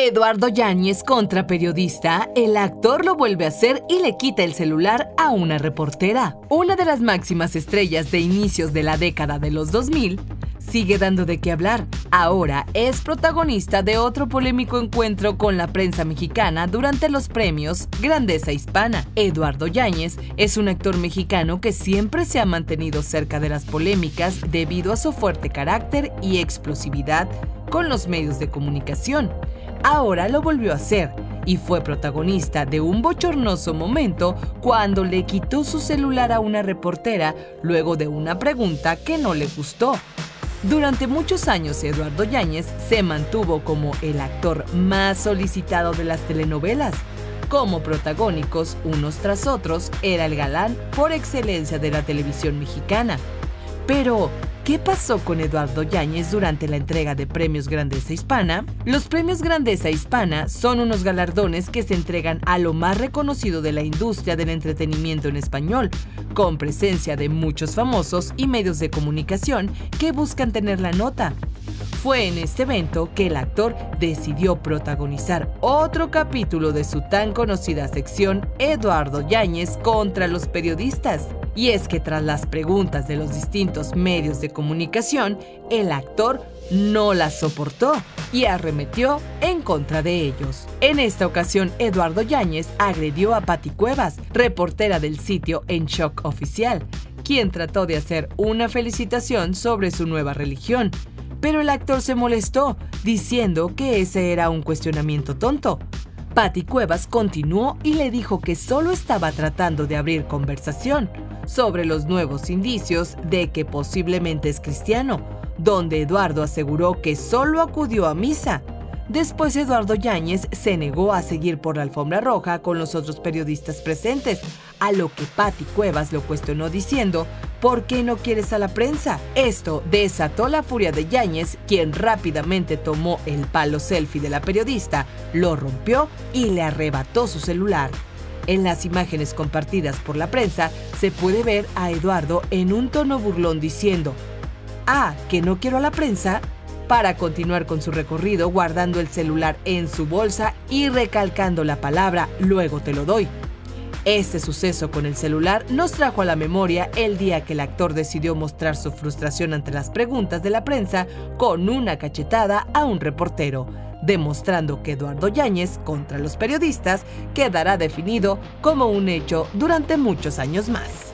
Eduardo Yáñez contra periodista, el actor lo vuelve a hacer y le quita el celular a una reportera. Una de las máximas estrellas de inicios de la década de los 2000 sigue dando de qué hablar. Ahora es protagonista de otro polémico encuentro con la prensa mexicana durante los Premios Grandeza Hispana. Eduardo Yáñez es un actor mexicano que siempre se ha mantenido cerca de las polémicas debido a su fuerte carácter y explosividad con los medios de comunicación. Ahora lo volvió a hacer y fue protagonista de un bochornoso momento cuando le quitó su celular a una reportera luego de una pregunta que no le gustó. Durante muchos años, Eduardo Yáñez se mantuvo como el actor más solicitado de las telenovelas. Como protagónicos, unos tras otros, era el galán por excelencia de la televisión mexicana. Pero, ¿qué pasó con Eduardo Yáñez durante la entrega de Premios Grandeza Hispana? Los Premios Grandeza Hispana son unos galardones que se entregan a lo más reconocido de la industria del entretenimiento en español, con presencia de muchos famosos y medios de comunicación que buscan tener la nota. Fue en este evento que el actor decidió protagonizar otro capítulo de su tan conocida sección Eduardo Yáñez contra los periodistas. Y es que tras las preguntas de los distintos medios de comunicación, el actor no las soportó y arremetió en contra de ellos. En esta ocasión, Eduardo Yáñez agredió a Patti Cuevas, reportera del sitio en Shock Oficial, quien trató de hacer una felicitación sobre su nueva religión. Pero el actor se molestó, diciendo que ese era un cuestionamiento tonto. Patti Cuevas continuó y le dijo que solo estaba tratando de abrir conversación sobre los nuevos indicios de que posiblemente es cristiano, donde Eduardo aseguró que solo acudió a misa. Después Eduardo Yáñez se negó a seguir por la alfombra roja con los otros periodistas presentes, a lo que Patti Cuevas lo cuestionó diciendo: ¿por qué no quieres a la prensa? Esto desató la furia de Yáñez, quien rápidamente tomó el palo selfie de la periodista, lo rompió y le arrebató su celular. En las imágenes compartidas por la prensa se puede ver a Eduardo en un tono burlón diciendo: ah, ¿que no quiero a la prensa?, para continuar con su recorrido guardando el celular en su bolsa y recalcando la palabra "luego te lo doy". Este suceso con el celular nos trajo a la memoria el día que el actor decidió mostrar su frustración ante las preguntas de la prensa con una cachetada a un reportero, demostrando que Eduardo Yáñez contra los periodistas quedará definido como un hecho durante muchos años más.